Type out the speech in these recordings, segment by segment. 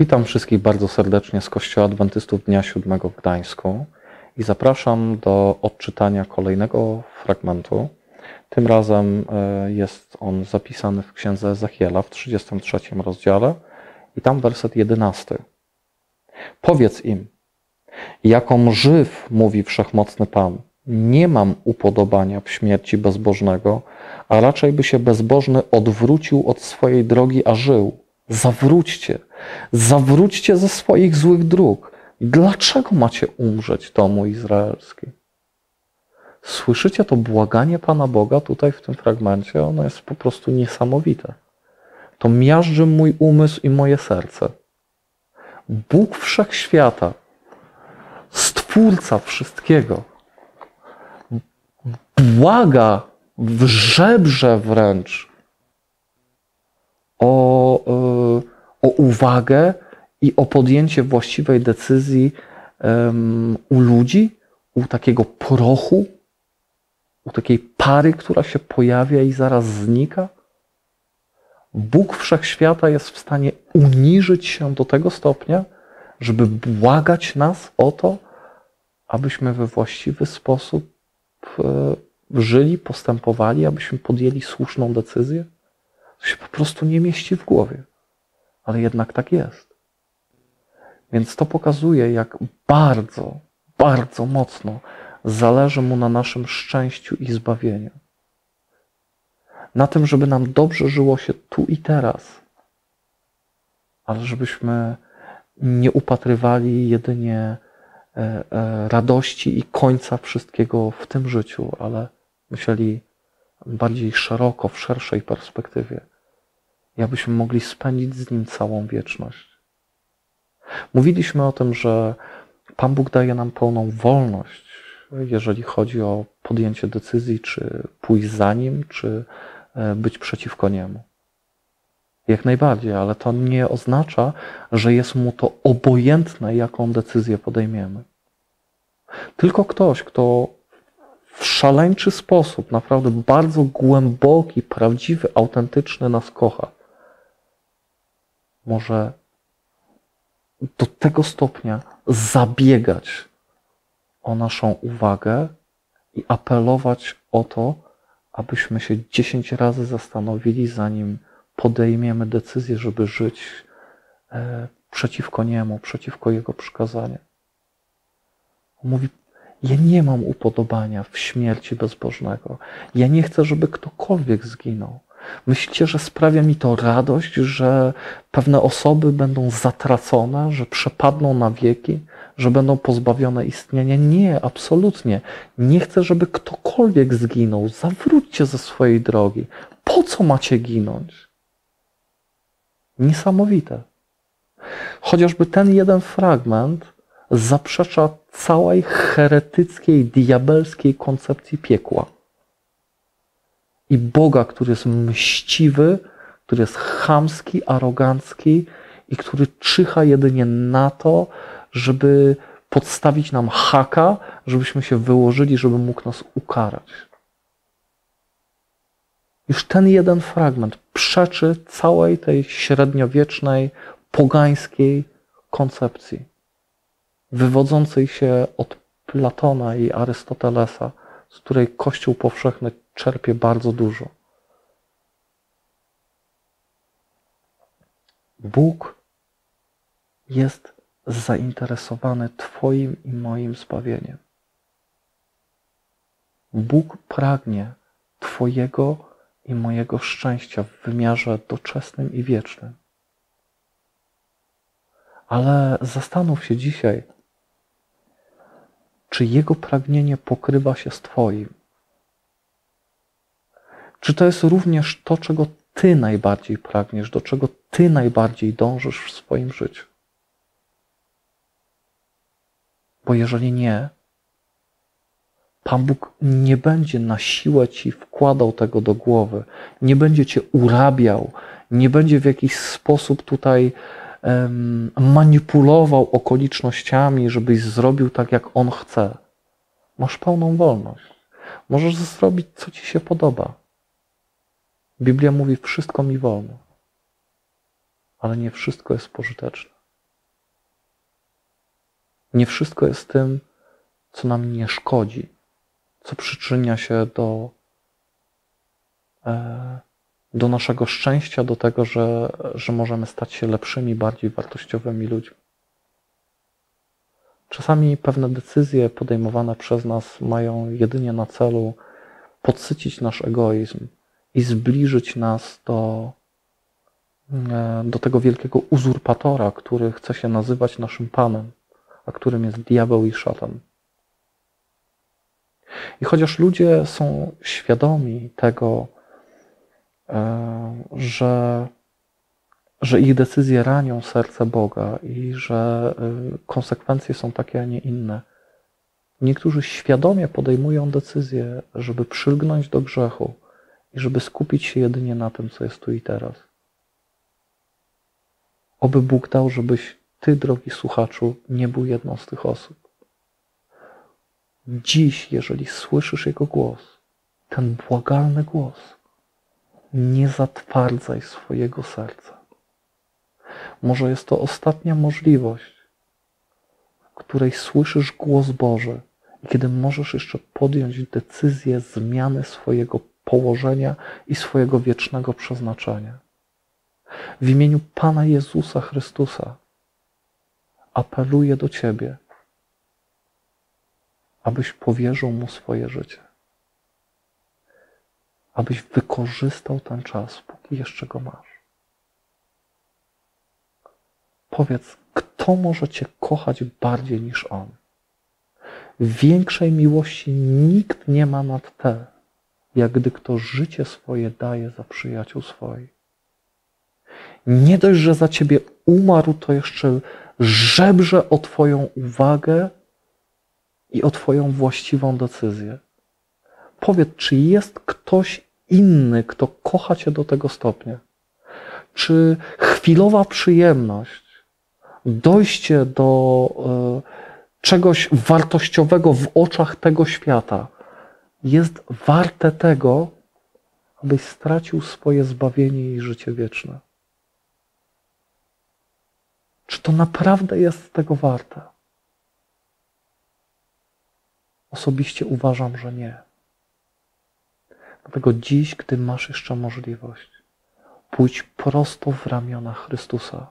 Witam wszystkich bardzo serdecznie z Kościoła Adwentystów Dnia Siódmego w Gdańsku i zapraszam do odczytania kolejnego fragmentu. Tym razem jest on zapisany w Księdze Ezechiela w 33 rozdziale i tam werset 11. Powiedz im, jakom żyw, mówi Wszechmocny Pan, nie mam upodobania w śmierci bezbożnego, a raczej by się bezbożny odwrócił od swojej drogi, a żył. Zawróćcie ze swoich złych dróg. Dlaczego macie umrzeć, domu izraelski? Słyszycie to błaganie Pana Boga tutaj w tym fragmencie? Ono jest po prostu niesamowite. To miażdży mój umysł i moje serce. Bóg Wszechświata, Stwórca wszystkiego, błaga, żebrze wręcz o uwagę i o podjęcie właściwej decyzji u ludzi, u takiego prochu, u takiej pary, która się pojawia i zaraz znika. Bóg Wszechświata jest w stanie uniżyć się do tego stopnia, żeby błagać nas o to, abyśmy we właściwy sposób żyli, postępowali, abyśmy podjęli słuszną decyzję. To się po prostu nie mieści w głowie, ale jednak tak jest. Więc to pokazuje, jak bardzo, bardzo mocno zależy mu na naszym szczęściu i zbawieniu. Na tym, żeby nam dobrze żyło się tu i teraz, ale żebyśmy nie upatrywali jedynie radości i końca wszystkiego w tym życiu, ale myśleli bardziej szeroko, w szerszej perspektywie. I abyśmy mogli spędzić z Nim całą wieczność. Mówiliśmy o tym, że Pan Bóg daje nam pełną wolność, jeżeli chodzi o podjęcie decyzji, czy pójść za Nim, czy być przeciwko Niemu. Jak najbardziej, ale to nie oznacza, że jest Mu to obojętne, jaką decyzję podejmiemy. Tylko ktoś, kto w szaleńczy sposób, naprawdę bardzo głęboki, prawdziwy, autentyczny nas kocha, może do tego stopnia zabiegać o naszą uwagę i apelować o to, abyśmy się 10 razy zastanowili, zanim podejmiemy decyzję, żeby żyć przeciwko Niemu, przeciwko Jego przykazaniu. Mówi: ja nie mam upodobania w śmierci bezbożnego. Ja nie chcę, żeby ktokolwiek zginął. Myślicie, że sprawia mi to radość, że pewne osoby będą zatracone, że przepadną na wieki, że będą pozbawione istnienia? Nie, absolutnie. Nie chcę, żeby ktokolwiek zginął. Zawróćcie ze swojej drogi. Po co macie ginąć? Niesamowite. Chociażby ten jeden fragment zaprzecza całej heretyckiej, diabelskiej koncepcji piekła i Boga, który jest mściwy, który jest chamski, arogancki i który czyha jedynie na to, żeby podstawić nam haka, żebyśmy się wyłożyli, żeby mógł nas ukarać. Już ten jeden fragment przeczy całej tej średniowiecznej, pogańskiej koncepcji, wywodzącej się od Platona i Arystotelesa, z której Kościół Powszechny czerpie bardzo dużo. Bóg jest zainteresowany Twoim i moim zbawieniem. Bóg pragnie Twojego i mojego szczęścia w wymiarze doczesnym i wiecznym. Ale zastanów się dzisiaj, czy Jego pragnienie pokrywa się z Twoim? Czy to jest również to, czego Ty najbardziej pragniesz, do czego Ty najbardziej dążysz w swoim życiu? Bo jeżeli nie, Pan Bóg nie będzie na siłę Ci wkładał tego do głowy, nie będzie Cię urabiał, nie będzie w jakiś sposób tutaj manipulował okolicznościami, żebyś zrobił tak, jak On chce. Masz pełną wolność. Możesz zrobić, co Ci się podoba. Biblia mówi: wszystko mi wolno. Ale nie wszystko jest pożyteczne. Nie wszystko jest tym, co nam nie szkodzi, co przyczynia się do naszego szczęścia, do tego, że możemy stać się lepszymi, bardziej wartościowymi ludźmi. Czasami pewne decyzje podejmowane przez nas mają jedynie na celu podsycić nasz egoizm i zbliżyć nas do tego wielkiego uzurpatora, który chce się nazywać naszym Panem, a którym jest diabeł i szatan. I chociaż ludzie są świadomi tego, że ich decyzje ranią serce Boga i że konsekwencje są takie, a nie inne, niektórzy świadomie podejmują decyzję, żeby przylgnąć do grzechu i żeby skupić się jedynie na tym, co jest tu i teraz. Oby Bóg dał, żebyś ty, drogi słuchaczu, nie był jedną z tych osób. Dziś, jeżeli słyszysz Jego głos, ten błagalny głos, nie zatwardzaj swojego serca. Może jest to ostatnia możliwość, w której słyszysz głos Boży i kiedy możesz jeszcze podjąć decyzję zmiany swojego położenia i swojego wiecznego przeznaczenia. W imieniu Pana Jezusa Chrystusa apeluję do Ciebie, abyś powierzył Mu swoje życie. Abyś wykorzystał ten czas, póki jeszcze go masz. Powiedz, kto może Cię kochać bardziej niż On? Większej miłości nikt nie ma nad tę, jak gdy kto życie swoje daje za przyjaciół swoich. Nie dość, że za Ciebie umarł, to jeszcze żebrze o Twoją uwagę i o Twoją właściwą decyzję. Powiedz, czy jest ktoś inny, kto kocha Cię do tego stopnia? Czy chwilowa przyjemność, dojście do czegoś wartościowego w oczach tego świata jest warte tego, abyś stracił swoje zbawienie i życie wieczne? Czy to naprawdę jest tego warte? Osobiście uważam, że nie. Dlatego dziś, gdy masz jeszcze możliwość, pójdź prosto w ramiona Chrystusa.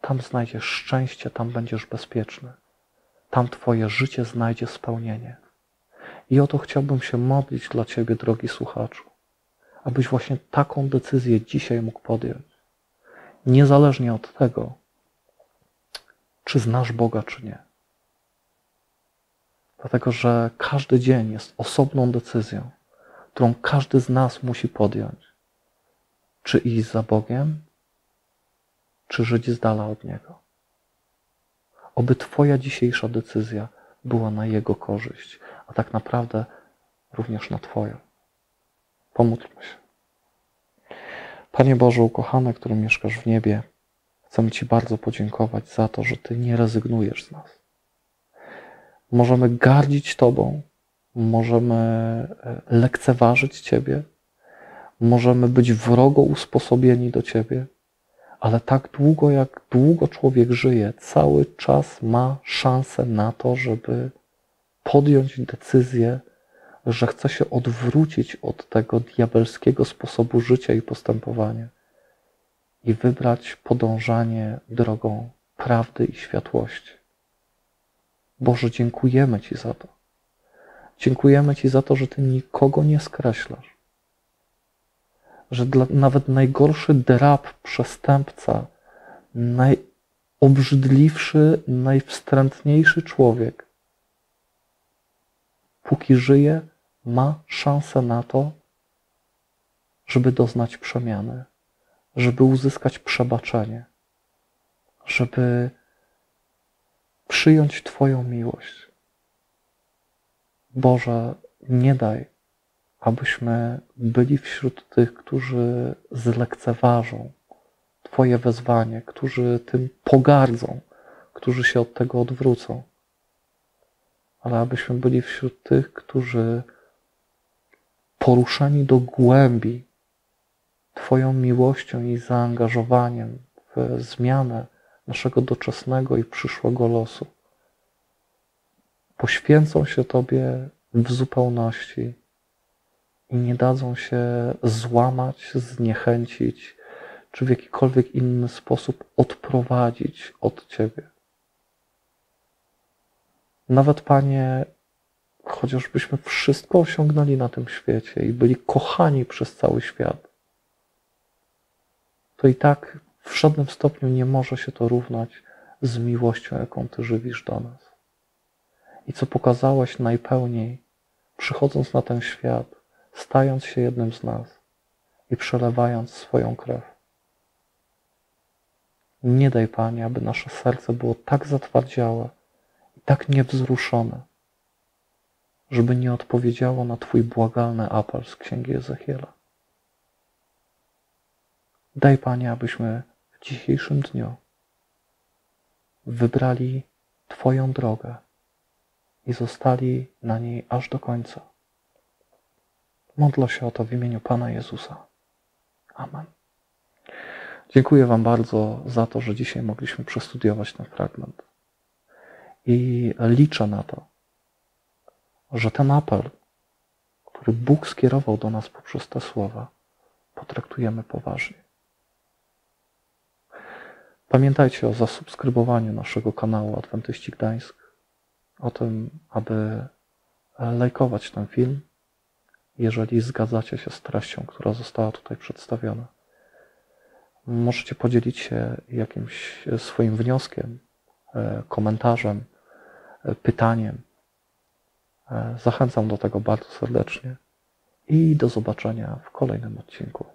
Tam znajdziesz szczęście, tam będziesz bezpieczny. Tam Twoje życie znajdzie spełnienie. I o to chciałbym się modlić dla Ciebie, drogi słuchaczu, abyś właśnie taką decyzję dzisiaj mógł podjąć. Niezależnie od tego, czy znasz Boga, czy nie. Dlatego, że każdy dzień jest osobną decyzją, którą każdy z nas musi podjąć. Czy iść za Bogiem, czy żyć z dala od Niego. Oby Twoja dzisiejsza decyzja była na Jego korzyść, a tak naprawdę również na Twoją. Pomódlmy się. Panie Boże ukochany, który mieszkasz w niebie, chcemy Ci bardzo podziękować za to, że Ty nie rezygnujesz z nas. Możemy gardzić Tobą, możemy lekceważyć Ciebie, możemy być wrogo usposobieni do Ciebie, ale tak długo, jak długo człowiek żyje, cały czas ma szansę na to, żeby podjąć decyzję, że chce się odwrócić od tego diabelskiego sposobu życia i postępowania i wybrać podążanie drogą prawdy i światłości. Boże, dziękujemy Ci za to. Dziękujemy Ci za to, że Ty nikogo nie skreślasz. Że nawet najgorszy drab, przestępca, najobrzydliwszy, najwstrętniejszy człowiek, póki żyje, ma szansę na to, żeby doznać przemiany, żeby uzyskać przebaczenie, żeby przyjąć Twoją miłość. Boże, nie daj, abyśmy byli wśród tych, którzy zlekceważą Twoje wezwanie, którzy tym pogardzą, którzy się od tego odwrócą, ale abyśmy byli wśród tych, którzy poruszeni do głębi Twoją miłością i zaangażowaniem w zmianę naszego doczesnego i przyszłego losu. Poświęcą się Tobie w zupełności i nie dadzą się złamać, zniechęcić, czy w jakikolwiek inny sposób odprowadzić od Ciebie. Nawet, Panie, chociażbyśmy wszystko osiągnęli na tym świecie i byli kochani przez cały świat, to i tak w żadnym stopniu nie może się to równać z miłością, jaką Ty żywisz do nas. I co pokazałeś najpełniej, przychodząc na ten świat, stając się jednym z nas i przelewając swoją krew. Nie daj, Panie, aby nasze serce było tak zatwardziałe i tak niewzruszone, żeby nie odpowiedziało na Twój błagalny apel z Księgi Ezechiela. Daj, Panie, abyśmy w dzisiejszym dniu wybrali Twoją drogę i zostali na niej aż do końca. Modlę się o to w imieniu Pana Jezusa. Amen. Dziękuję Wam bardzo za to, że dzisiaj mogliśmy przestudiować ten fragment. I liczę na to, że ten apel, który Bóg skierował do nas poprzez te słowa, potraktujemy poważnie. Pamiętajcie o zasubskrybowaniu naszego kanału Adwentyści Gdańsk, o tym, aby lajkować ten film, jeżeli zgadzacie się z treścią, która została tutaj przedstawiona. Możecie podzielić się jakimś swoim wnioskiem, komentarzem, pytaniem. Zachęcam do tego bardzo serdecznie i do zobaczenia w kolejnym odcinku.